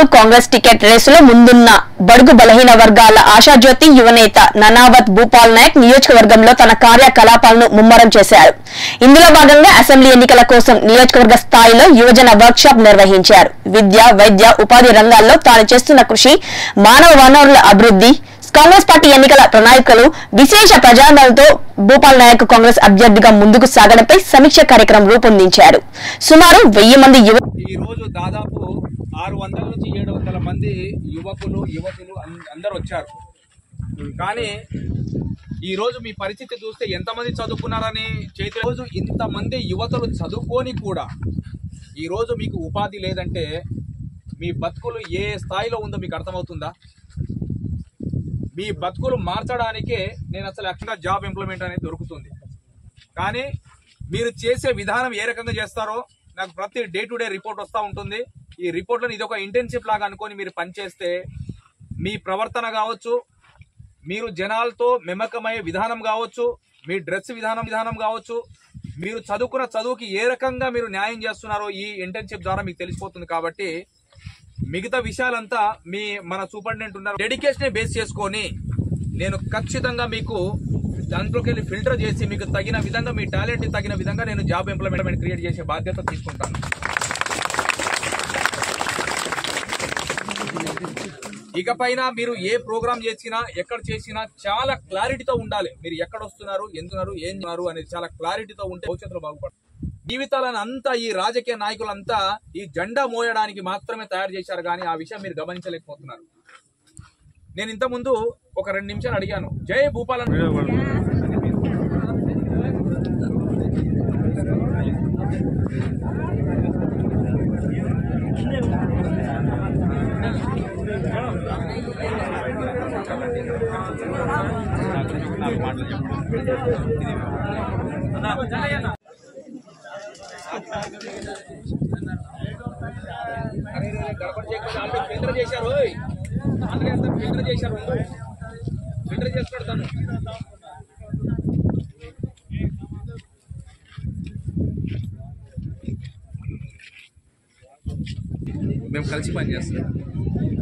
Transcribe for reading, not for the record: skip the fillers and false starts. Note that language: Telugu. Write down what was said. भोपाल कांग्रेस टिकेट रेसुलो मुंदुन्न बडुगु बलहीन वर्गाल आशाज्योति युवनेत ननावत भूपाल नायक नियोजकवर्गंलो तन कार्यकलापाలను ముమ్మరం చేశారు। ఇందులో భాగంగా అసెంబ్లీ ఎన్నికల కోసం నియోజకవర్గ స్థాయిలో యువజన వర్క్ షాప్ నిర్వహించారు। విద్య, వైద్య, ఉపాధి రంగాల్లో తాను చేస్తున్న కృషి, మానవ వనరుల అభివృద్ధి, కాంగ్రెస్ పార్టీ ఎన్నికల ప్రణాళికలు, విశేష ప్రజాదరణతో భూపాల్ నాయక్ కాంగ్రెస్ అభ్యర్థిగా ముందుకు సాగడంపై సమీక్ష కార్యక్రమం రూపొందించారు। సుమారు 1000 మంది ఈ రోజు దాదాపు 600 నుంచి 700 మంది యువకులు యువతులు అందరూ వచ్చారు। కానీ ఈ రోజు మీ పరిస్థితి చూస్తే ఎంత మంది చదువుకున్నారని చేతి రోజు ఇంత మంది యువతులు చదువుకొని కూడా ఈ రోజు మీకు ఉపాధి లేదంటే మీ బతుకులు ఏ స్థాయిలో ఉందో మీకు అర్థమవుతుందా? మీ బతుకులు మార్చడానికే నేను అసలు యాక్చువల్గా జాబ్ ఎంప్లాయ్మెంట్ అనేది దొరుకుతుంది। కానీ మీరు చేసే విధానం ఏ రకంగా చేస్తారో నాకు ప్రతి డే టు డే రిపోర్ట్ వస్తూ ఉంటుంది। ఈ రిపోర్ట్లను ఇది ఒక ఇంటర్న్షిప్ లాగా అనుకొని మీరు పనిచేస్తే మీ ప్రవర్తన కావచ్చు, మీరు జనాలతో మెమకమయ్యే విధానం కావచ్చు, మీ డ్రెస్ విధానం కావచ్చు, మీరు చదువుకున్న చదువుకి ఏ రకంగా మీరు న్యాయం చేస్తున్నారో ఈ ఇంటర్న్షిప్ ద్వారా మీకు తెలిసిపోతుంది। కాబట్టి మిగతా విషయాలంతా మీ మన సూపరింటెండెంట్ ఉన్నారు, డెడికేషన్ బేస్ చేసుకొని నేను ఖచ్చితంగా మీకు దాంట్లోకెళ్ళి ఫిల్టర్ చేసి మీకు తగిన విధంగా మీ టాలెంట్ తగిన విధంగా నేను జాబ్ ఎంప్లాయ్మెంట్ క్రియేట్ చేసే బాధ్యత తీసుకుంటాను। ఇకపైన మీరు ఏ ప్రోగ్రామ్ చేసినా ఎక్కడ చేసినా చాలా క్లారిటీతో ఉండాలి। మీరు ఎక్కడ వస్తున్నారు, ఎందున్నారు, ఏం చేస్తున్నారు అనేది చాలా క్లారిటీతో ఉంటే భవిష్యత్తులో బాగుపడుతుంది। జీవితాలను అంతా ఈ రాజకీయ నాయకులంతా ఈ జెండా మోయడానికి మాత్రమే తయారు చేశారు, కానీ ఆ విషయం మీరు గమనించలేకపోతున్నారు। నేను ఇంత ముందు ఒక 2 నిమిషాలు అడిగాను, జై భూపాల్ అని మాట్లాడుతున్నాను। మేము కలిసి పని చేస్తాం।